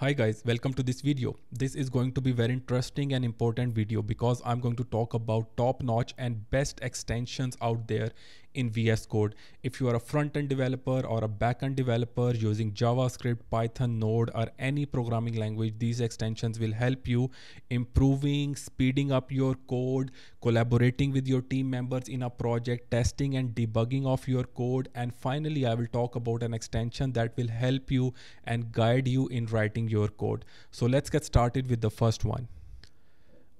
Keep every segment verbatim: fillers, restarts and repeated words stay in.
Hi guys, welcome to this video. This is going to be very interesting and important video because I'm going to talk about top-notch and best extensions out there in V S Code. If you are a front-end developer or a back-end developer using JavaScript, Python, Node, or any programming language, these extensions will help you improving, speeding up your code, collaborating with your team members in a project, testing and debugging of your code. And finally, I will talk about an extension that will help you and guide you in writing your code. So let's get started with the first one.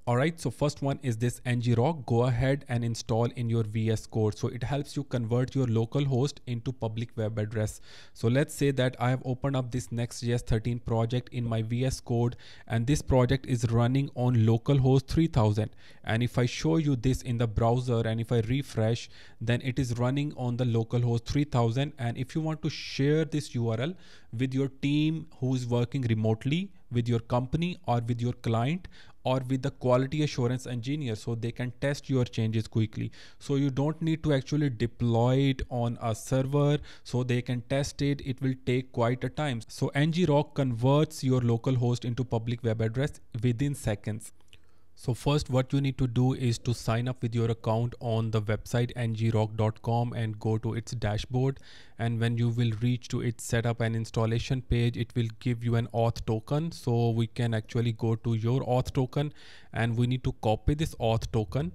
All right, so first one is this ngrok. Go ahead and install in your V S Code. So it helps you convert your local host into public web address. So let's say that I have opened up this Next.js thirteen project in my V S Code, and this project is running on localhost three thousand. And if I show you this in the browser and if I refresh, then it is running on the localhost three thousand. And if you want to share this U R L with your team who is working remotely, with your company or with your client or with the quality assurance engineer, so they can test your changes quickly. So you don't need to actually deploy it on a server, so they can test it. It will take quite a time. So ngrok converts your local host into public web address within seconds. So first what you need to do is to sign up with your account on the website n grok dot com and go to its dashboard, and when you will reach to its setup and installation page, it will give you an auth token. So we can actually go to your auth token and we need to copy this auth token,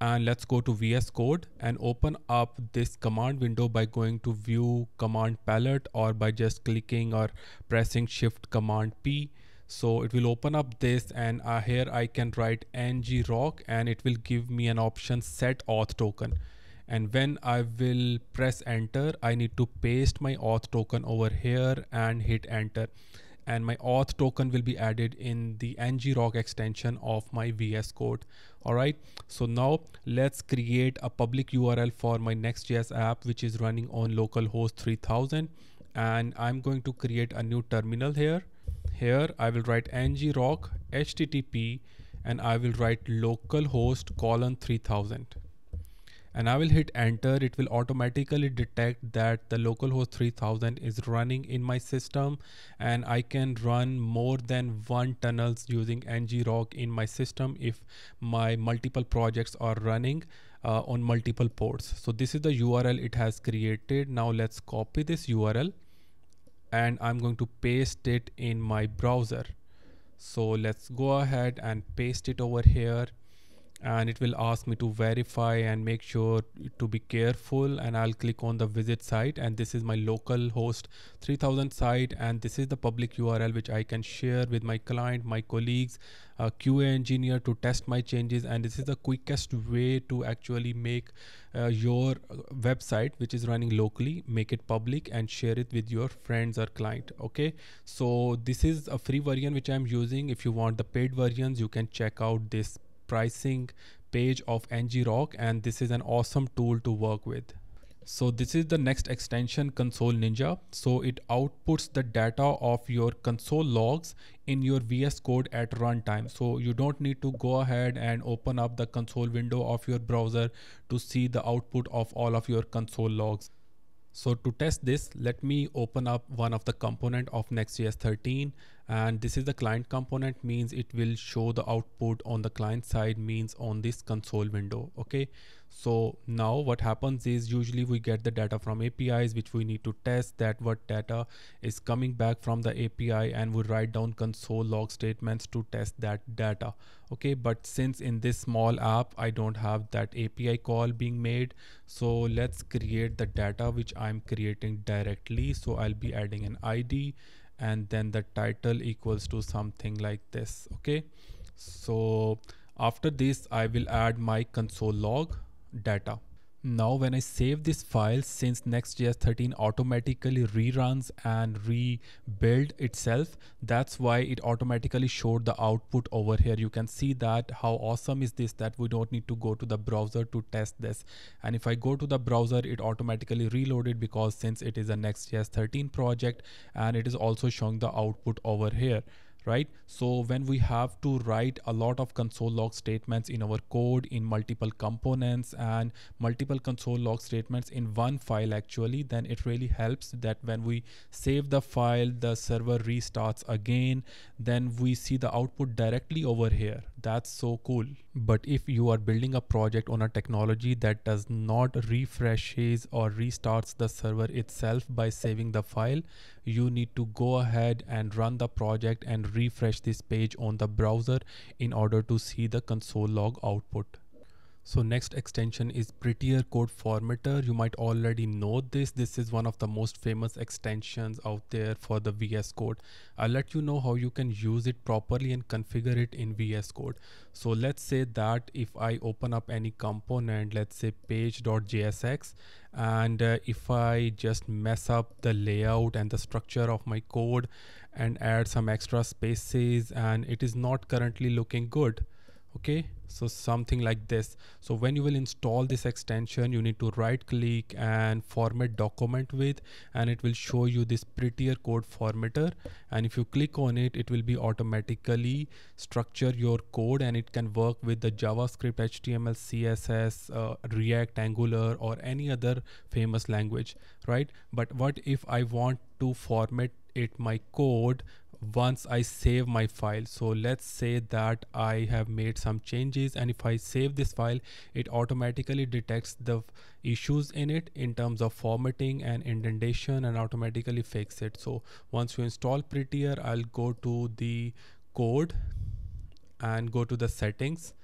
and let's go to V S Code and open up this command window by going to view command palette or by just clicking or pressing shift command P. So it will open up this, and uh, here I can write ngrok and it will give me an option set auth token. And when I will press enter, I need to paste my auth token over here and hit enter. And my auth token will be added in the ngrok extension of my V S Code. All right, so now let's create a public U R L for my Next.js app, which is running on localhost three thousand. And I'm going to create a new terminal here. Here I will write ngrok H T T P and I will write localhost colon three thousand. And I will hit enter. It will automatically detect that the localhost three thousand is running in my system, and I can run more than one tunnels using ngrok in my system if my multiple projects are running uh, on multiple ports. So this is the U R L it has created. Now let's copy this U R L and I'm going to paste it in my browser. So let's go ahead and paste it over here, and it will ask me to verify and make sure to be careful, and I'll click on the visit site, and this is my localhost three thousand site, and this is the public U R L which I can share with my client, my colleagues, a Q A engineer to test my changes. And this is the quickest way to actually make uh, your website, which is running locally, make it public and share it with your friends or client. Okay, so this is a free version which I'm using. If you want the paid versions, you can check out this pricing page of ngrok, and this is an awesome tool to work with. So this is the next extension, Console Ninja. So it outputs the data of your console logs in your V S Code at runtime. So you don't need to go ahead and open up the console window of your browser to see the output of all of your console logs. So to test this, let me open up one of the component of Next.js thirteen, and this is the client component, means it will show the output on the client side, means on this console window. Okay, so now what happens is usually we get the data from A P Is, which we need to test that what data is coming back from the A P I, and we write down console log statements to test that data. Okay, but since in this small app I don't have that A P I call being made, so let's create the data which I'm creating directly. So I'll be adding an I D and then the title equals to something like this. Okay, so after this I will add my console log data. Now when I save this file, since Next.js thirteen automatically reruns and rebuild itself, that's why it automatically showed the output over here. You can see that how awesome is this, that we don't need to go to the browser to test this. And if I go to the browser, it automatically reloaded, because since it is a Next.js thirteen project, and it is also showing the output over here. right? So when we have to write a lot of console log statements in our code, in multiple components and multiple console log statements in one file actually, then it really helps that when we save the file, the server restarts again, then we see the output directly over here. That's so cool. But if you are building a project on a technology that does not refreshes or restarts the server itself by saving the file, you need to go ahead and run the project and refresh this page on the browser in order to see the console log output. So next extension is Prettier code formatter. You might already know this. This is one of the most famous extensions out there for the V S Code. I'll let you know how you can use it properly and configure it in V S Code. So let's say that if I open up any component, let's say page.jsx, and uh, if I just mess up the layout and the structure of my code and add some extra spaces, and it is not currently looking good. Okay, so something like this. So when you will install this extension, you need to right click and format document with, and it will show you this Prettier code formatter. And if you click on it, it will be automatically structure your code, and it can work with the JavaScript, H T M L, C S S, uh, React, Angular, or any other famous language, right? But what if I want to format it my code once I save my file? So let's say that I have made some changes, and if I save this file, it automatically detects the issues in it in terms of formatting and indentation and automatically fixes it. So once you install Prettier, I'll go to the code and go to the settings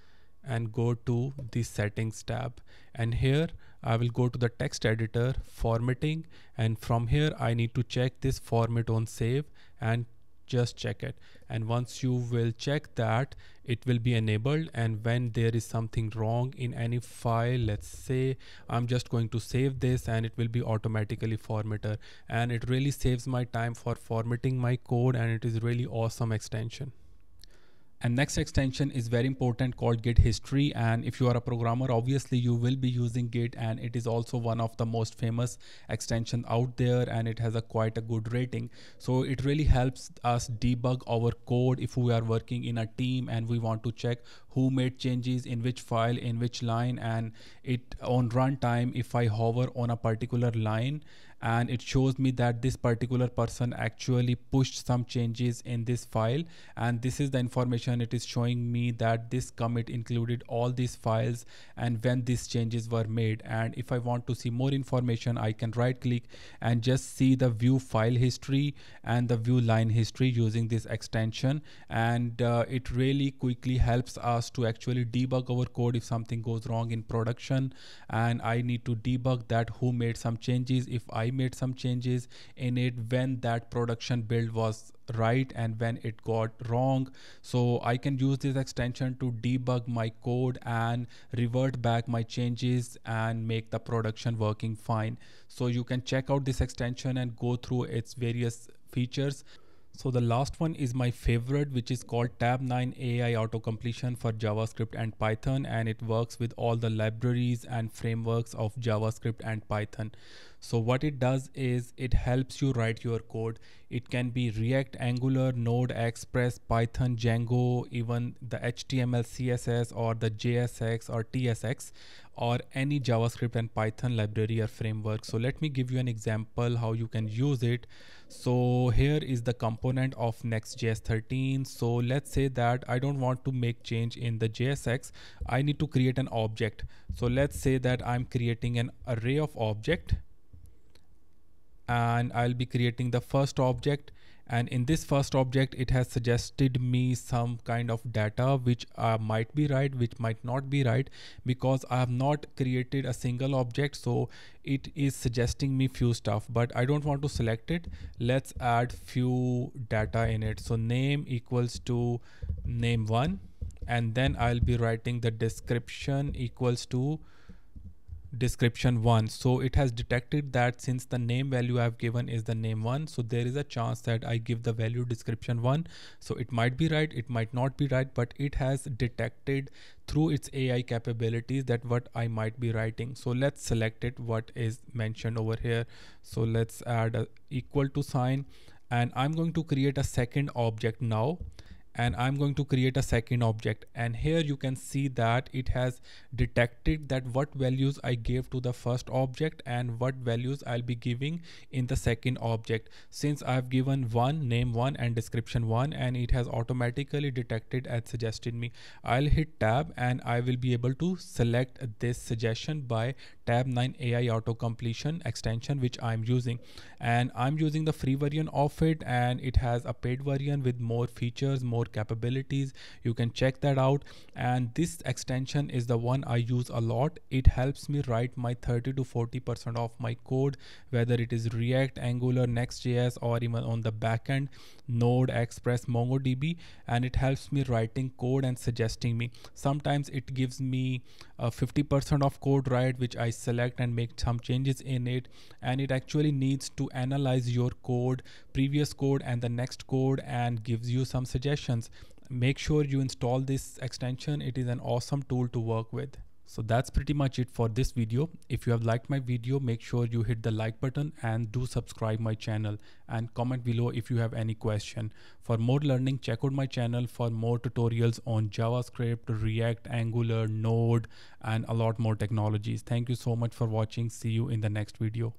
and go to the settings tab, and here I will go to the text editor formatting, and from here I need to check this format on save and just check it. And once you will check that, it will be enabled, and when there is something wrong in any file, let's say I'm just going to save this, and it will be automatically formatted, and it really saves my time for formatting my code, and it is really awesome extension. And next extension is very important, called Git History. And if you are a programmer, obviously you will be using Git, and it is also one of the most famous extension out there, and it has a quite a good rating. So it really helps us debug our code if we are working in a team and we want to check who made changes in which file, in which line, and it on runtime, if I hover on a particular line, and it shows me that this particular person actually pushed some changes in this file, and this is the information it is showing me, that this commit included all these files and when these changes were made. And if I want to see more information, I can right click and just see the view file history and the view line history using this extension, and uh, it really quickly helps us to actually debug our code if something goes wrong in production, and I need to debug that who made some changes, if I made some changes in it, when that production build was right and when it got wrong. So I can use this extension to debug my code and revert back my changes and make the production working fine. So you can check out this extension and go through its various features. So the last one is my favorite, which is called Tabnine A I Autocompletion for JavaScript and Python, and it works with all the libraries and frameworks of JavaScript and Python. So what it does is it helps you write your code. It can be React, Angular, Node, Express, Python, Django, even the H T M L, C S S, or the J S X or T S X, or any JavaScript and Python library or framework. So let me give you an example how you can use it. So here is the component of Next.js thirteen. So let's say that I don't want to make change in the J S X. I need to create an object. So let's say that I'm creating an array of object, and I'll be creating the first object, and in this first object it has suggested me some kind of data which uh, might be right, which might not be right, because I have not created a single object. So it is suggesting me few stuff, but I don't want to select it. Let's add few data in it. So name equals to name one, and then I'll be writing the description equals to description one. So it has detected that since the name value I've given is the name one, so there is a chance that I give the value description one. So it might be right, it might not be right, but it has detected through its A I capabilities that what I might be writing. So let's select it, what is mentioned over here. So let's add a equal to sign, and I'm going to create a second object now, and I'm going to create a second object. And here you can see that it has detected that what values I gave to the first object and what values I'll be giving in the second object. Since I've given one, name one and description one, and it has automatically detected and suggested me. I'll hit tab and I will be able to select this suggestion by Tabnine A I auto completion extension, which I'm using. And I'm using the free version of it, and it has a paid version with more features, more capabilities. You can check that out. And this extension is the one I use a lot. It helps me write my thirty to forty percent of my code, whether it is React, Angular, Next.js, or even on the backend, Node, Express, MongoDB. And it helps me writing code and suggesting me. Sometimes it gives me fifty percent uh, of code right, which I select and make some changes in it. And it actually needs to analyze your code, previous code and the next code, and gives you some suggestions. Make sure you install this extension. It is an awesome tool to work with. So that's pretty much it for this video. If you have liked my video, make sure you hit the like button and do subscribe my channel, and comment below if you have any question. For more learning, check out my channel for more tutorials on JavaScript, React, Angular, Node, and a lot more technologies. Thank you so much for watching. See you in the next video.